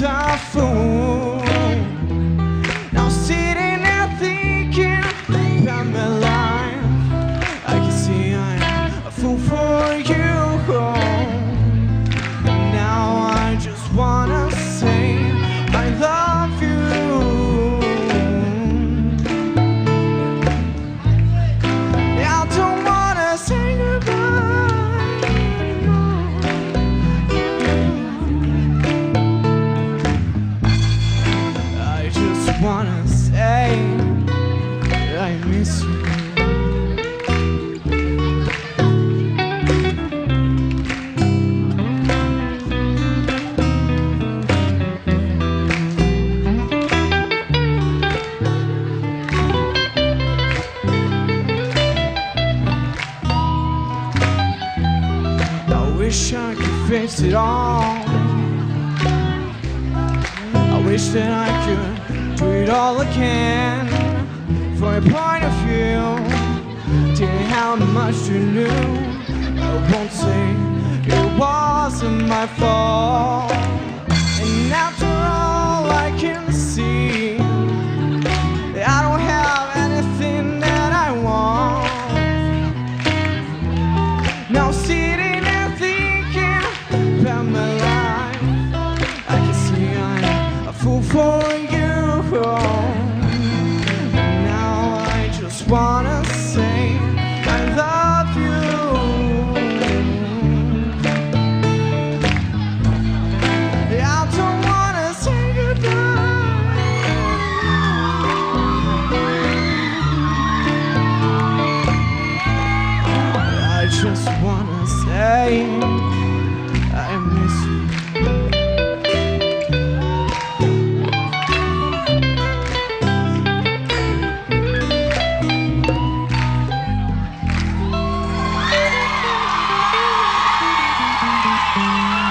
phone. Now I'm sitting there thinking about my life. I can see I'm a fool for you. Now I just wanna say I love you. I don't wanna say goodbye. I wanna say that I miss you. I wish I could fix it all. I wish that I could do it all again. From your point of view, tell me how much you knew. I won't say it wasn't my fault. And after all, I can see that I don't have anything that I want. Now sitting there thinking about my life, I can see I'm a fool for you. Now I just wanna say I love you. I don't wanna say goodbye. I just wanna say I miss you. Bye.